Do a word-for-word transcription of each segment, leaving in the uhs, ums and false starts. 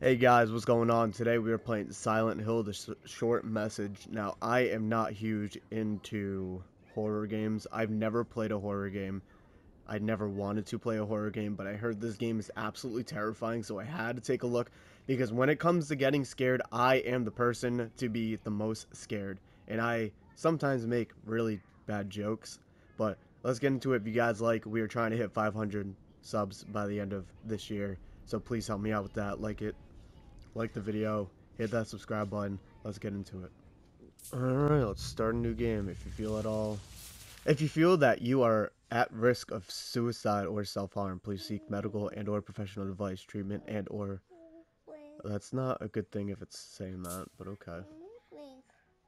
Hey guys, what's going on? Today we are playing Silent Hill, the sh short message. Now, I am not huge into horror games. I've never played a horror game. I never wanted to play a horror game, but I heard this game is absolutely terrifying, so I had to take a look. Because when it comes to getting scared, I am the person to be the most scared. And I sometimes make really bad jokes. But let's get into it if you guys like. We are trying to hit five hundred subs by the end of this year. So please help me out with that. Like it. Like the video, hit that subscribe button. Let's get into it. Alright, let's start a new game. If you feel at all, if you feel that you are at risk of suicide or self-harm, please seek medical and or professional advice, treatment and or... That's not a good thing if it's saying that, but okay.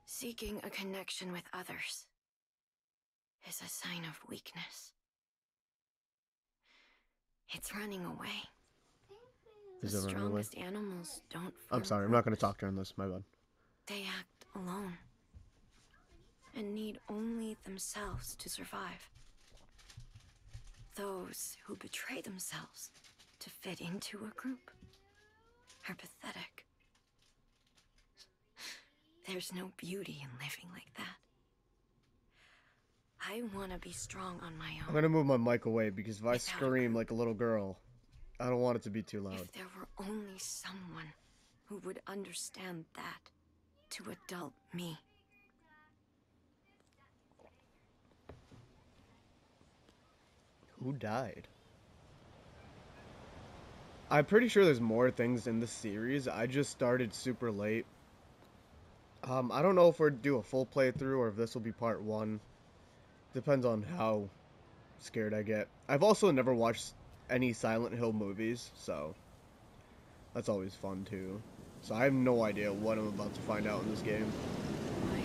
Seeking a connection with others is a sign of weakness. It's running away. The strongest animals don't. I'm sorry, I'm not going to talk during this, my bad. They act alone and need only themselves to survive. Those who betray themselves to fit into a group are pathetic. There's no beauty in living like that. I want to be strong on my own. I'm going to move my mic away because if I scream like a little girl, I don't want it to be too loud. If there were only someone who would understand that to adult me. Who died? I'm pretty sure there's more things in this series. I just started super late. Um, I don't know if we're gonna do a full playthrough or if this will be part one. Depends on how scared I get. I've also never watched any Silent Hill movies, so that's always fun too. So I have no idea what I'm about to find out in this game. Maya.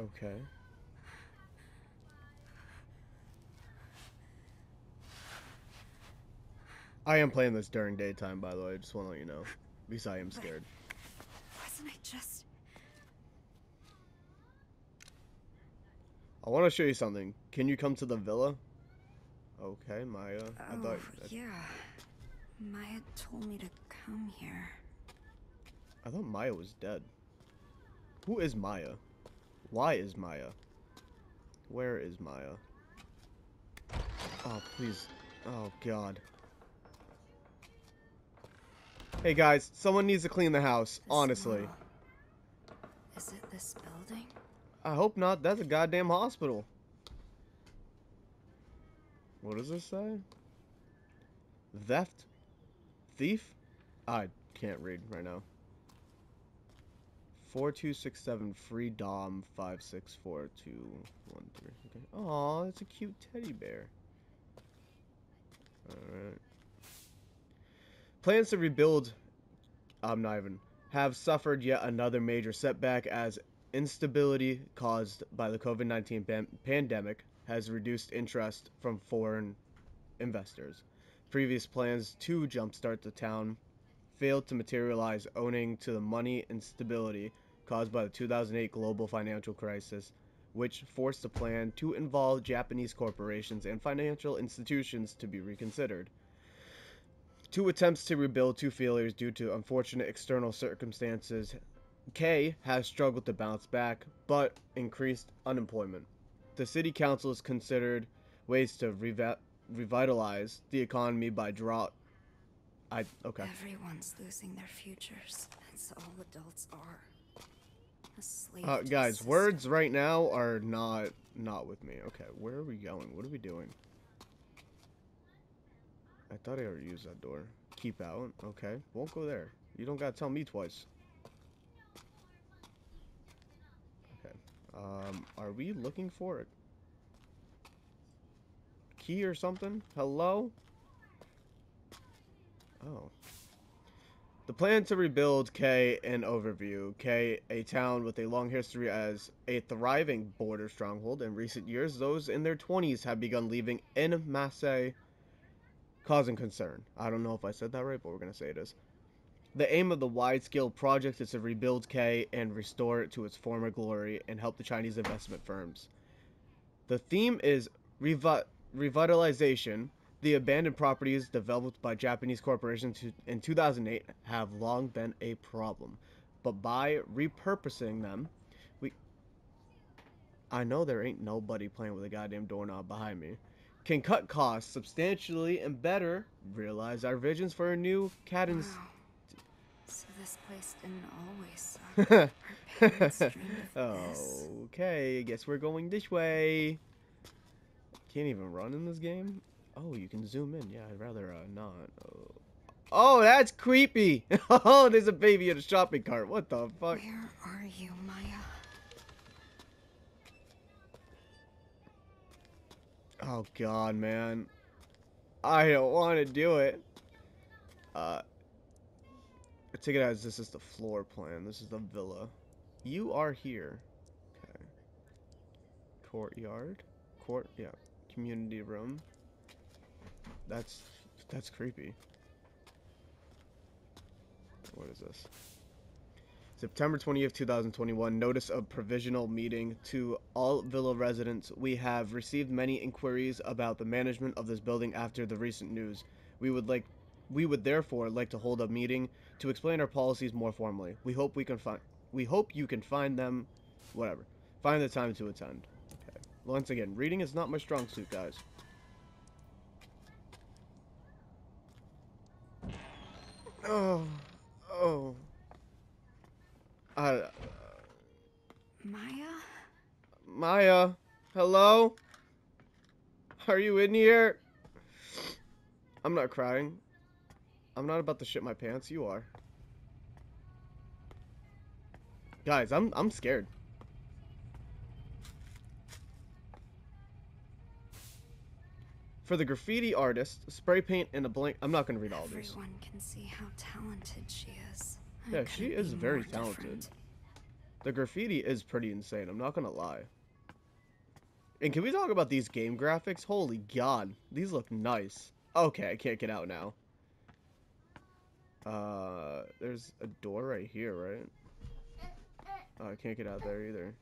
Okay. I am playing this during daytime, by the way. I just want to let you know. Because I am scared. But wasn't I just... I want to show you something. Can you come to the villa? Okay, Maya. Oh, I thought I... yeah. Maya told me to come here. I thought Maya was dead. Who is Maya? Why is Maya? Where is Maya? Oh, please. Oh, God. Hey guys, someone needs to clean the house, the honestly. Smell. Is it this building? I hope not. That's a goddamn hospital. What does this say? Theft? Thief? I can't read right now. four two six seven free dom five six four two one three. Okay. Aw, that's a cute teddy bear. Alright. Plans to rebuild Omniven have suffered yet another major setback as instability caused by the COVID nineteen pandemic has reduced interest from foreign investors. Previous plans to jumpstart the town failed to materialize owing to the money instability caused by the two thousand eight global financial crisis, which forced the plan to involve Japanese corporations and financial institutions to be reconsidered. Two attempts to rebuild, two failures due to unfortunate external circumstances. K has struggled to bounce back, but increased unemployment. The city council has considered ways to revi revitalize the economy by drought. I okay. Everyone's losing their futures, and so all adults are. Asleep. Uh, guys, system. Words right now are not not with me. Okay, where are we going? What are we doing? I thought I already used that door. Keep out. Okay. Won't go there. You don't gotta tell me twice. Okay. Um, are we looking for a key or something? Hello? Oh. The plan to rebuild K an overview. K, a town with a long history as a thriving border stronghold. In recent years, those in their twenties have begun leaving en masse, causing concern. I don't know if I said that right, but we're going to say it is. The aim of the wide-scale project is to rebuild K and restore it to its former glory and help the Chinese investment firms. The theme is revi revitalization. The abandoned properties developed by Japanese corporations in two thousand eight have long been a problem, but by repurposing them, we... I know there ain't nobody playing with a goddamn doorknob behind me. Can cut costs substantially and better realize our visions for a new Cadden's... Wow. So this place didn't always suck. Our parents dreamed of this. Okay, I guess we're going this way. Can't even run in this game? Oh, you can zoom in. Yeah, I'd rather uh, not. Oh. Oh, that's creepy. Oh, there's a baby in a shopping cart. What the fuck? Where are you, Maya? Oh, God, man. I don't want to do it. Uh, I take it as this is the floor plan. This is the villa. You are here. Okay. Courtyard. Court, yeah. Community room. That's, that's creepy. What is this? September twentieth, two thousand twenty-one, notice of provisional meeting to all villa residents. We have received many inquiries about the management of this building after the recent news. We would like, we would therefore like to hold a meeting to explain our policies more formally. We hope we can find, we hope you can find them, whatever. Find the time to attend. Okay. Once again, reading is not my strong suit, guys. Oh, oh. Uh, Maya? Maya? Hello? Are you in here? I'm not crying. I'm not about to shit my pants. You are. Guys, I'm I'm scared. For the graffiti artist, spray paint and a blank. I'm not gonna read all these. Everyone can see how talented she is. Yeah, she is very talented. The graffiti is pretty insane, I'm not gonna lie. And can we talk about these game graphics? Holy God, these look nice. Okay, I can't get out now. Uh, there's a door right here, right? Oh, I can't get out there either.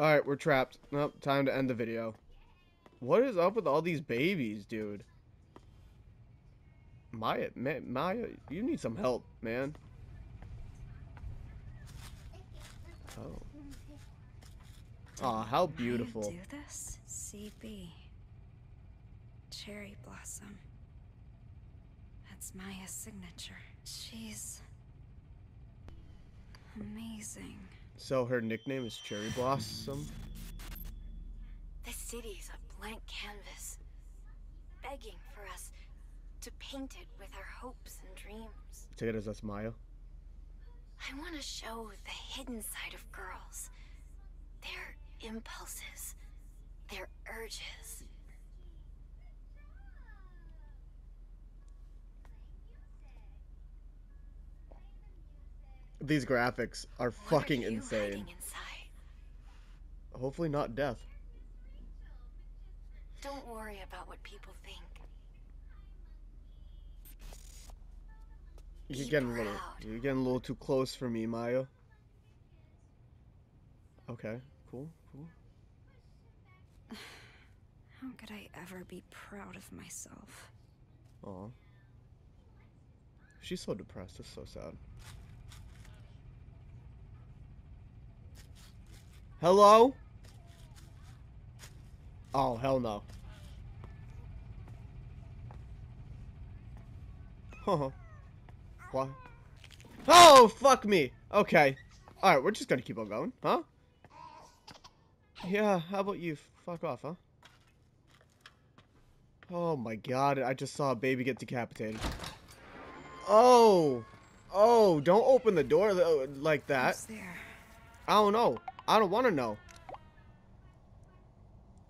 Alright, we're trapped. Nope, time to end the video. What is up with all these babies, dude? Maya, man, Maya, you need some help, man. Oh, oh how beautiful. How do you do this? C B. Cherry Blossom. That's Maya's signature. She's amazing. So her nickname is Cherry Blossom? The city's a blank canvas, begging for us to paint it with our hopes and dreams. Take it as that's Maya. I want to show the hidden side of girls. Their impulses. Their urges. These graphics are what fucking are you insane. Inside? Hopefully not death. Don't worry about what people think. You're getting a little, you're getting a little too close for me, Maya. Okay, cool, cool. How could I ever be proud of myself? Aw. She's so depressed, that's so sad. Hello? Oh, hell no. Huh. What? Oh, fuck me. Okay. Alright, we're just gonna keep on going, huh? Yeah, how about you fuck off, huh? Oh my God, I just saw a baby get decapitated. Oh. Oh, don't open the door like that. Who's there? I don't know. I don't want to know.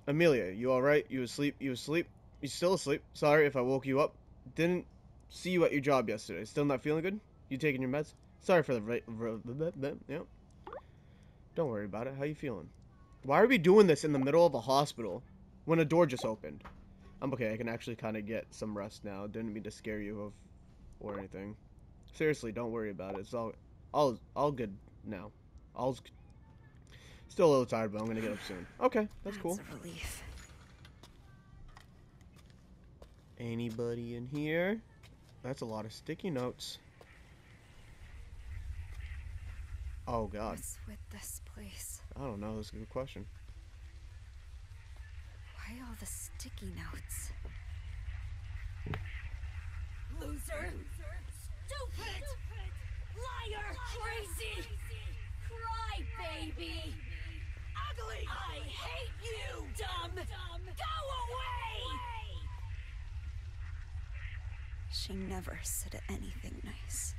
Amelia, you alright? You asleep? You asleep? You still asleep? Sorry if I woke you up. Didn't... See you at your job yesterday. Still not feeling good? You taking your meds? Sorry for the... Yep. Don't worry about it. How you feeling? Why are we doing this in the middle of a hospital when a door just opened? I'm okay. I can actually kind of get some rest now. Didn't mean to scare you of or anything. Seriously, don't worry about it. It's all, all, all good now. All's still a little tired, but I'm gonna get up soon. Okay, that's, that's cool. A relief. Anybody in here? That's a lot of sticky notes. Oh God. What's with this place? I don't know. That's a good question. Why all the sticky notes? Loser! Loser. Stupid. Stupid! Liar! Liar. Crazy! Cry, baby! Ugly! I hate you! Dumb! Dumb. Go away! She never said anything nice.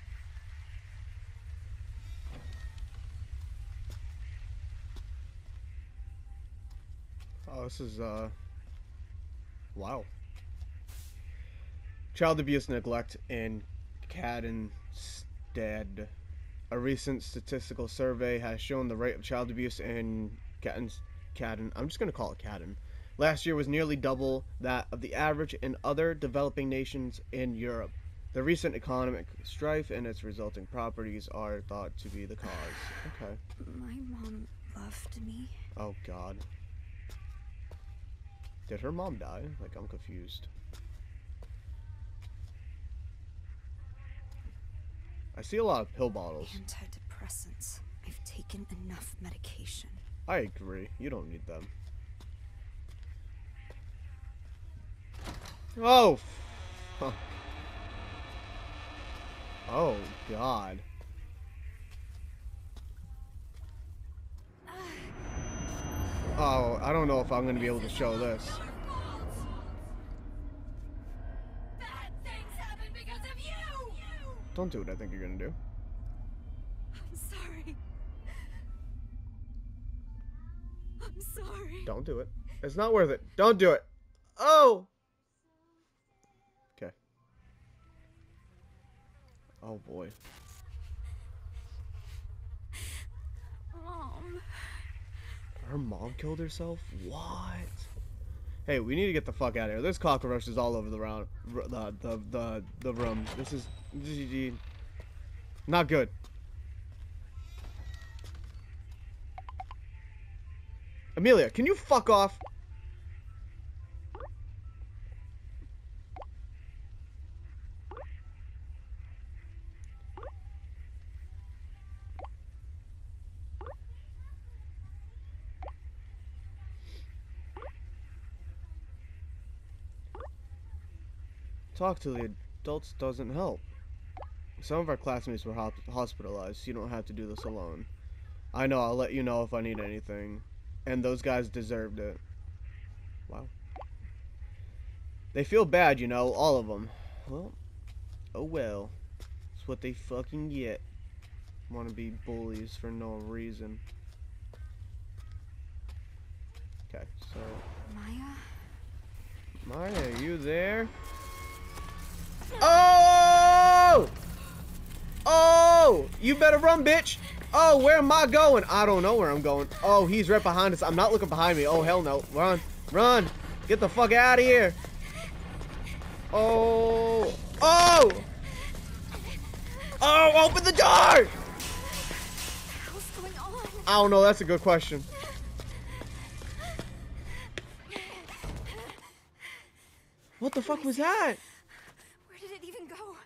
Oh, this is, uh... wow. Child abuse, neglect, and Caddenstead. A recent statistical survey has shown the rate of child abuse in Cadden's, Cadden, I'm just going to call it Cadden, last year was nearly double that of the average in other developing nations in Europe. The recent economic strife and its resulting properties are thought to be the cause. Okay. My mom loved me. Oh, God. Did her mom die? Like, I'm confused. I see a lot of pill bottles. Antidepressants. I've taken enough medication. I agree. You don't need them. Oh! Huh. Oh, God. Oh, I don't know if I'm going to be able to show this. Bad things happen because of you. Don't do what I think you're going to do. I'm sorry. I'm sorry. Don't do it. It's not worth it. Don't do it. Oh! Okay. Oh, boy. Mom. Her mom killed herself? What? Hey, we need to get the fuck out of here. There's cockroaches all over the round, the the the, the room. This is G G. Not good. Amelia, can you fuck off? Talk to the adults doesn't help. Some of our classmates were ho hospitalized. You don't have to do this alone. I know. I'll let you know if I need anything. And those guys deserved it. Wow. They feel bad, you know, all of them. Well, oh well. It's what they fucking get. Want to be bullies for no reason. Okay, so. Maya. Maya, are you there? Oh! Oh! You better run, bitch! Oh, where am I going? I don't know where I'm going. Oh, he's right behind us. I'm not looking behind me. Oh, hell no. Run. Run. Get the fuck out of here. Oh. Oh! Oh, open the door! What's going on? I don't know. That's a good question. What the fuck was that?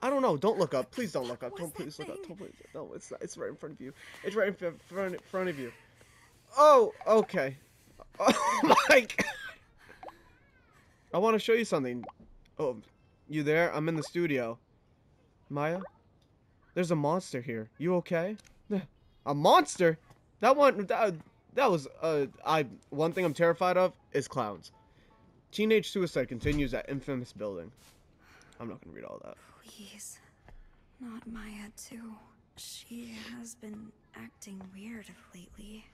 I don't know. Don't look up. Please don't look up. Don't please look up. Don't please. No, it's not. It's right in front of you. It's right in front front of you. Oh, okay. Oh my God. I want to show you something. Oh, you there? I'm in the studio. Maya, there's a monster here. You okay? A monster? That one. That, that was. Uh, I. One thing I'm terrified of is clowns. Teenage suicide continues at infamous building. I'm not gonna read all that. Please, not Maya too. She has been acting weird lately.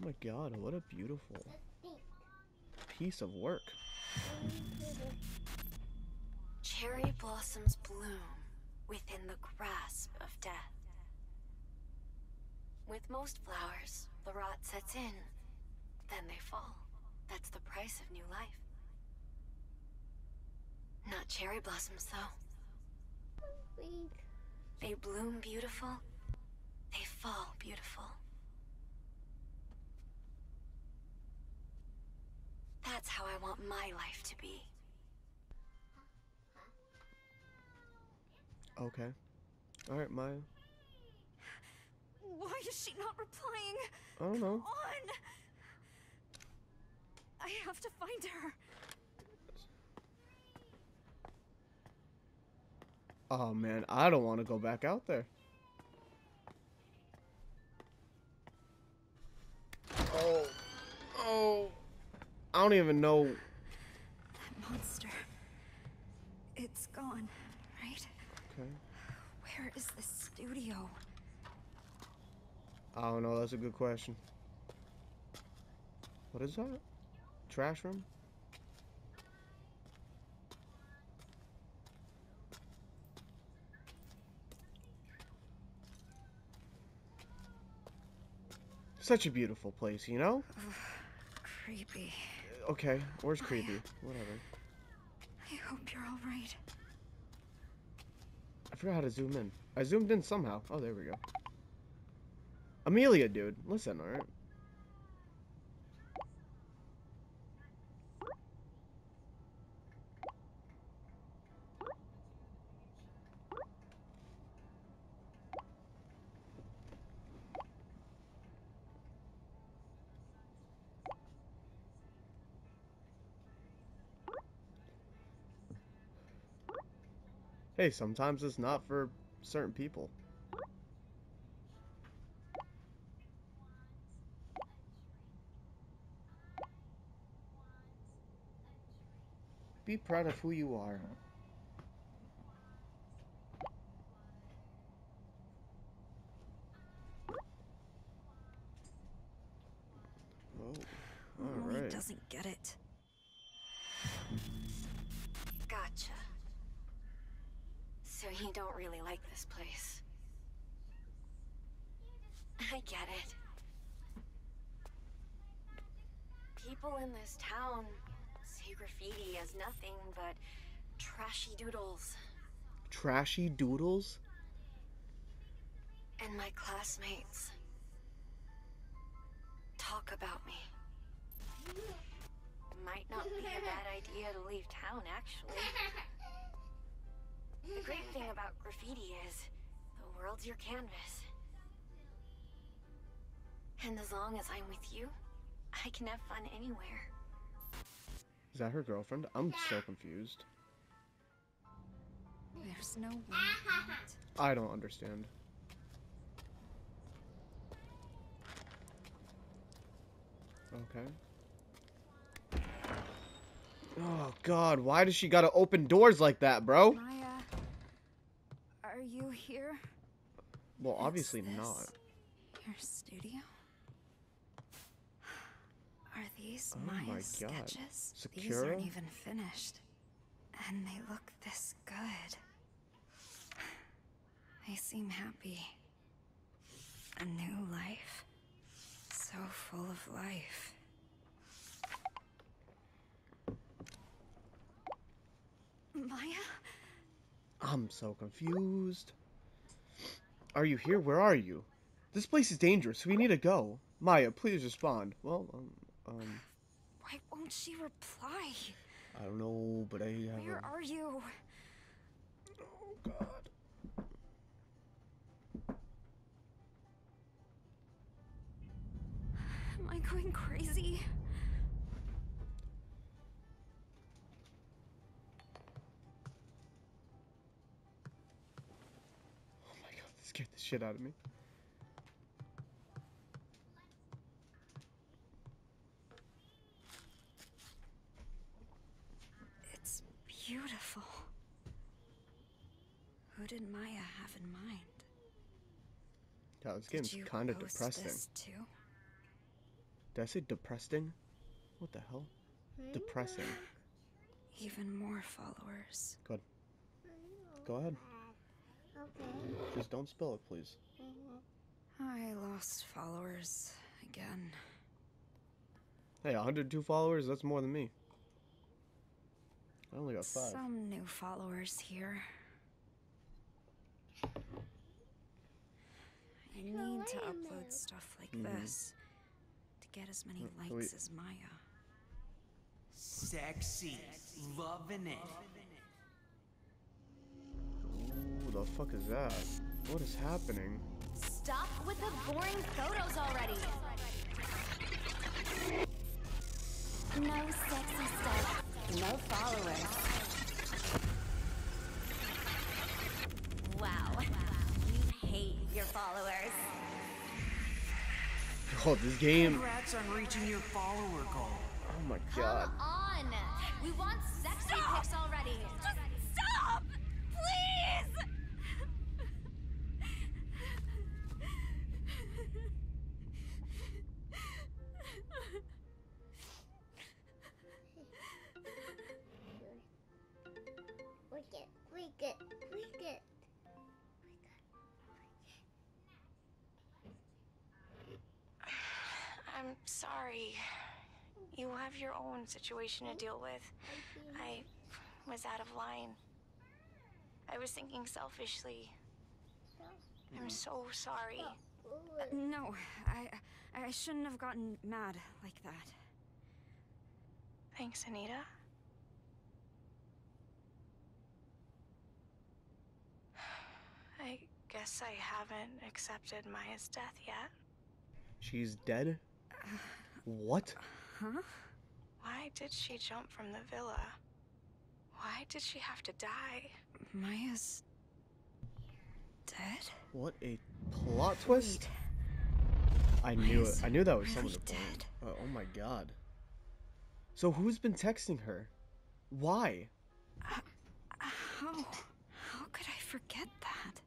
Oh my God, what a beautiful piece of work. Cherry blossoms bloom within the grasp of death. With most flowers, the rot sets in, then they fall. That's the price of new life. Not cherry blossoms, though. Wait. They bloom beautiful. They fall beautiful. That's how I want my life to be. Okay. Alright, Maya. Why is she not replying? I don't know. Come on! I have to find her. Oh man, I don't want to go back out there. Oh. Oh. I don't even know. That monster. It's gone, right? Okay. Where is the studio? I don't know. That's a good question. What is that? Trash room? Such a beautiful place, you know? Ugh, creepy. Okay, where's creepy? Whatever. I hope you're all right. I forgot how to zoom in. I zoomed in somehow. Oh, there we go. Amelia, dude. Listen, all right? Hey, sometimes it's not for certain people. Be proud of who you are. Whoa. All right. He doesn't get it. Gotcha. So you don't really like this place. I get it. People in this town see graffiti as nothing but trashy doodles. Trashy doodles? And my classmates talk about me. Might not be a bad idea to leave town, actually. The great thing about graffiti is the world's your canvas. And as long as I'm with you, I can have fun anywhere. Is that her girlfriend? I'm so confused. There's no way. I don't understand. Okay. Oh god, why does she gotta open doors like that, bro? Are you here? Well, obviously not. Your studio? Are these oh my God. sketches? Secura? These aren't even finished. And they look this good. They seem happy. A new life. So full of life. Maya? I'm so confused. Are you here? Where are you? This place is dangerous. We need to go. Maya, please respond. Well, um, um. Why won't she reply? I don't know, but I haven't. Where are you? Oh God. Am I going crazy? Scared the shit out of me. It's beautiful. Who did Maya have in mind? God, this game's kind of depressing. This too? Did I say depressing? What the hell? Depressing. Even more followers. Good. Go ahead. Just don't spell it, please. I lost followers again. Hey, one hundred two followers? That's more than me. I only got five. Some new followers here. I need to upload stuff like mm-hmm. this to get as many oh, likes wait. as Maya. Sexy, loving it. Ooh, the fuck is that? What is happening? Stop with the boring photos already. No sexy stuff. No followers. Wow. You hate your followers. Oh, this game. Congrats on reaching your follower goal. Oh my god. Come on. We want sexy stop. pics already. Just stop. Please. Wicked, wicked, wicked. I'm sorry. You have your own situation to deal with. I was out of line. I was thinking selfishly. I'm so sorry. Uh, no, I, I shouldn't have gotten mad like that. Thanks, Anita. I guess I haven't accepted Maya's death yet. She's dead? What? Huh? Why did she jump from the villa? Why did she have to die? Maya's dead? What a plot twist! I knew it. I knew that was really something. Uh, oh my god. So who's been texting her? Why? Uh, how? How could I forget that?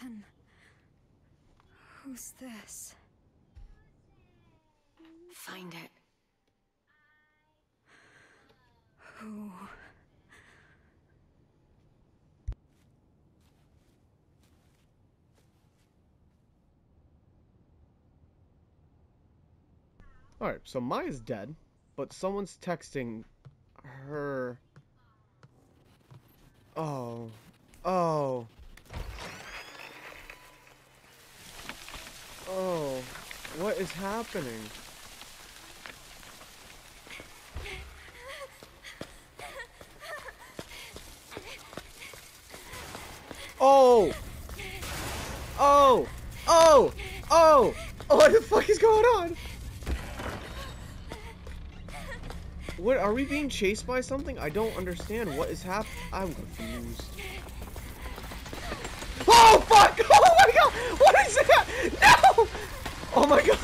Then, who's this? Find it. Who? Alright, so Maya's dead, but someone's texting her. Oh. Oh. Oh, what is happening? Oh! Oh! Oh! Oh! Oh, what the fuck is going on? What, are we being chased by something? I don't understand what is happening. I'm confused. Oh, fuck! Oh my god! What is that? No! Oh my god!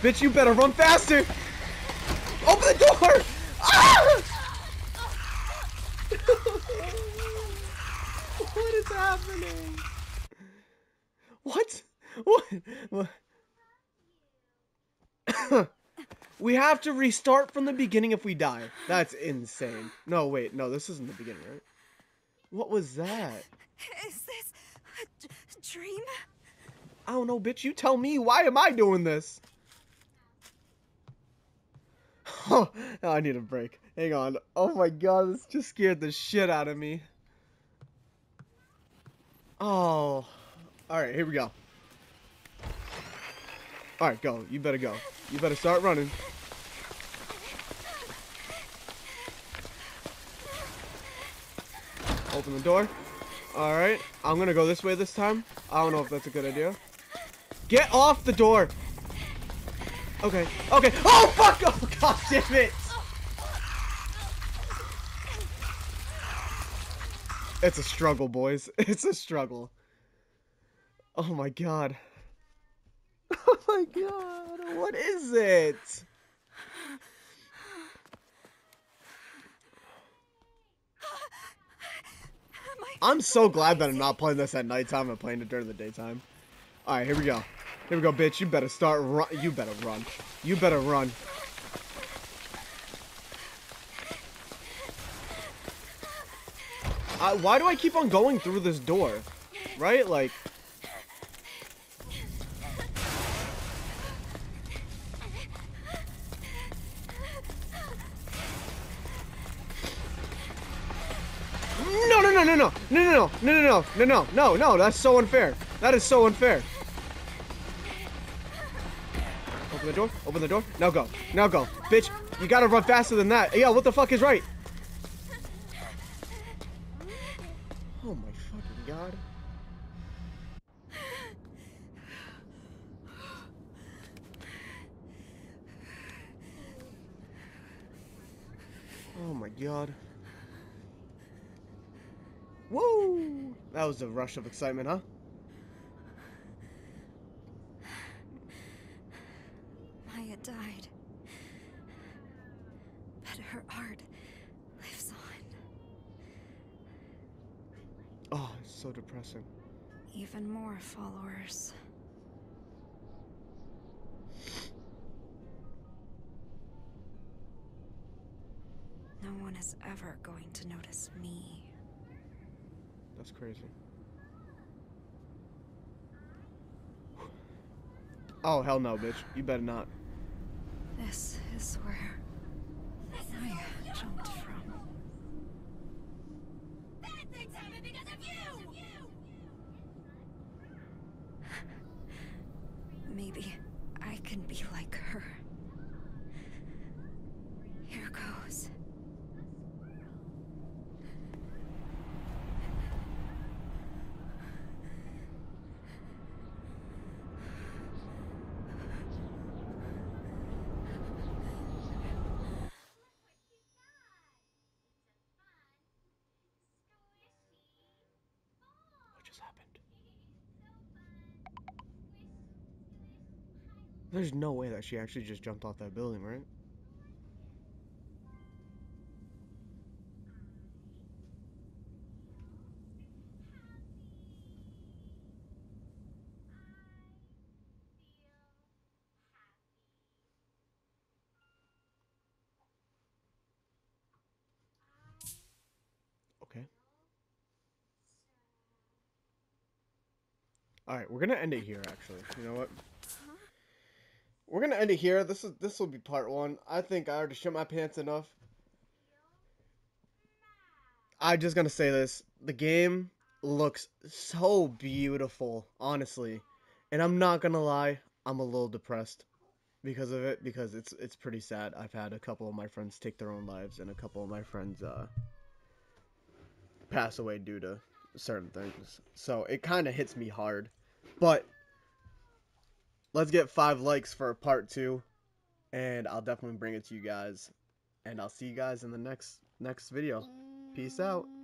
Bitch, you better run faster! Open the door! Ah! What is happening? What? What? What? We have to restart from the beginning if we die. That's insane. No, wait. No, this isn't the beginning, right? What was that? Is this a d dream? I don't know, bitch. You tell me. Why am I doing this? Oh, I need a break. Hang on. Oh my god, this just scared the shit out of me. Oh. Alright, here we go. Alright, go. You better go. You better start running. Open the door. Alright, I'm gonna go this way this time. I don't know if that's a good idea. Get off the door! Okay, okay. Oh, fuck! Oh, god damn it! It's a struggle, boys. It's a struggle. Oh my god. Oh my god. What is it? I'm so glad that I'm not playing this at nighttime. I'm playing it during the daytime. All right, here we go. Here we go, bitch. You better start run. You better run. You better run. I, why do I keep on going through this door? Right? Like. no, no, no, no, no, no, no, no, no, no, that's so unfair. That is so unfair. Open the door, open the door. Now go, now go. Bitch, you gotta run faster than that. Yeah, what the fuck is right? Oh my fucking god. Oh my god. Woo! That was a rush of excitement, huh? Maya died. But her art lives on. Oh, it's so depressing. Even more followers. No one is ever going to notice me. That's crazy. Oh, hell no, bitch. You better not. This is where Maya jumped from. Bad things happen because of you! Maybe I can be like her. Here goes. There's no way that she actually just jumped off that building, right? Okay. All right, we're gonna end it here, actually. You know what? We're gonna end it here. This is this will be part one. I think I already shit my pants enough. I'm just gonna say this: the game looks so beautiful, honestly, and I'm not gonna lie, I'm a little depressed because of it. Because it's it's pretty sad. I've had a couple of my friends take their own lives, and a couple of my friends uh, pass away due to certain things. So it kind of hits me hard, but. Let's get five likes for part two, and I'll definitely bring it to you guys, and I'll see you guys in the next next video. Peace out.